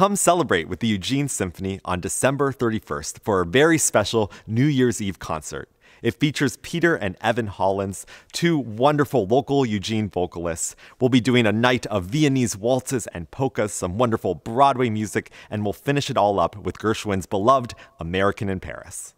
Come celebrate with the Eugene Symphony on December 31st for a very special New Year's Eve concert. It features Peter and Eugene Hollens, two wonderful local Eugene vocalists. We'll be doing a night of Viennese waltzes and polkas, some wonderful Broadway music, and we'll finish it all up with Gershwin's beloved An American in Paris.